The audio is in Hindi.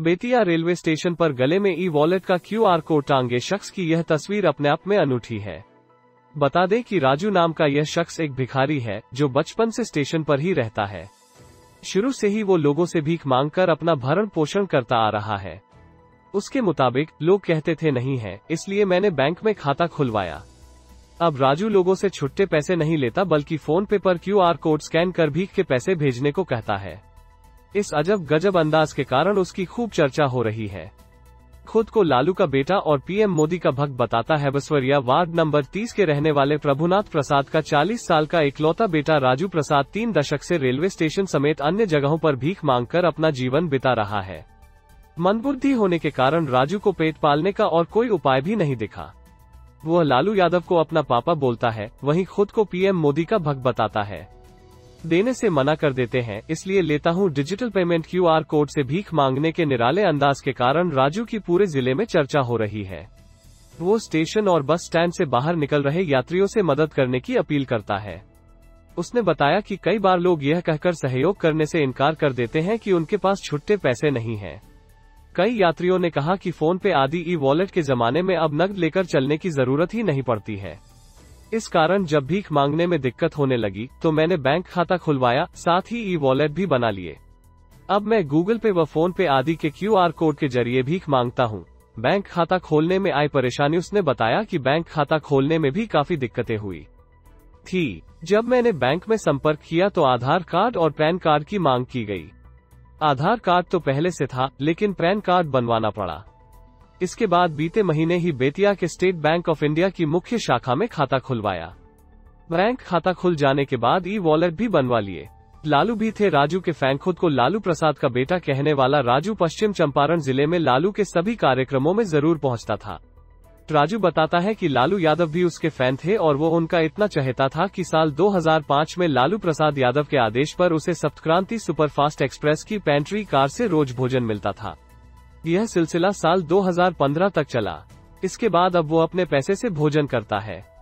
बेतिया रेलवे स्टेशन पर गले में ई वॉलेट का QR कोड टांगे शख्स की यह तस्वीर अपने आप में अनूठी है। बता दें कि राजू नाम का यह शख्स एक भिखारी है जो बचपन से स्टेशन पर ही रहता है। शुरू से ही वो लोगों से भीख मांगकर अपना भरण पोषण करता आ रहा है। उसके मुताबिक लोग कहते थे नहीं है इसलिए मैंने बैंक में खाता खुलवाया। अब राजू लोगों से छुट्टे पैसे नहीं लेता बल्कि फोन पे पर QR कोड स्कैन कर भीख के पैसे भेजने को कहता है। इस अजब गजब अंदाज के कारण उसकी खूब चर्चा हो रही है। खुद को लालू का बेटा और PM मोदी का भक्त बताता है बसवरिया वार्ड नंबर 30 के रहने वाले प्रभुनाथ प्रसाद का 40 साल का इकलौता बेटा राजू प्रसाद 3 दशक से रेलवे स्टेशन समेत अन्य जगहों पर भीख मांगकर अपना जीवन बिता रहा है। मंदबुद्धि होने के कारण राजू को पेट पालने का और कोई उपाय भी नहीं दिखा। वह लालू यादव को अपना पापा बोलता है, वहीं खुद को PM मोदी का भक्त बताता है। देने से मना कर देते हैं इसलिए लेता हूं डिजिटल पेमेंट। QR कोड से भीख मांगने के निराले अंदाज के कारण राजू की पूरे जिले में चर्चा हो रही है। वो स्टेशन और बस स्टैंड से बाहर निकल रहे यात्रियों से मदद करने की अपील करता है। उसने बताया कि कई बार लोग यह कहकर सहयोग करने से इनकार कर देते हैं कि उनके पास छुट्टे पैसे नहीं है। कई यात्रियों ने कहा कि फोन पे आदि ई वॉलेट के जमाने में अब नकद लेकर चलने की जरूरत ही नहीं पड़ती है। इस कारण जब भीख मांगने में दिक्कत होने लगी तो मैंने बैंक खाता खुलवाया, साथ ही ई वॉलेट भी बना लिए। अब मैं गूगल पे व फोन पे आदि के QR कोड के जरिए भीख मांगता हूँ। बैंक खाता खोलने में आई परेशानी, उसने बताया कि बैंक खाता खोलने में भी काफी दिक्कतें हुई थी। जब मैंने बैंक में संपर्क किया तो आधार कार्ड और PAN कार्ड की मांग की गई। आधार कार्ड तो पहले से था लेकिन PAN कार्ड बनवाना पड़ा। इसके बाद बीते महीने ही बेतिया के स्टेट बैंक ऑफ इंडिया की मुख्य शाखा में खाता खुलवाया। बैंक खाता खुल जाने के बाद ई वॉलेट भी बनवा लिए। लालू भी थे राजू के फैन। खुद को लालू प्रसाद का बेटा कहने वाला राजू पश्चिम चंपारण जिले में लालू के सभी कार्यक्रमों में जरूर पहुंचता था। राजू बताता है कि लालू यादव भी उसके फैन थे और वो उनका इतना चाहता था कि साल 2005 में लालू प्रसाद यादव के आदेश पर उसे सप्तक्रांति सुपर फास्ट एक्सप्रेस की पैंट्री कार से रोज भोजन मिलता था। यह सिलसिला साल 2015 तक चला। इसके बाद अब वो अपने पैसे से भोजन करता है।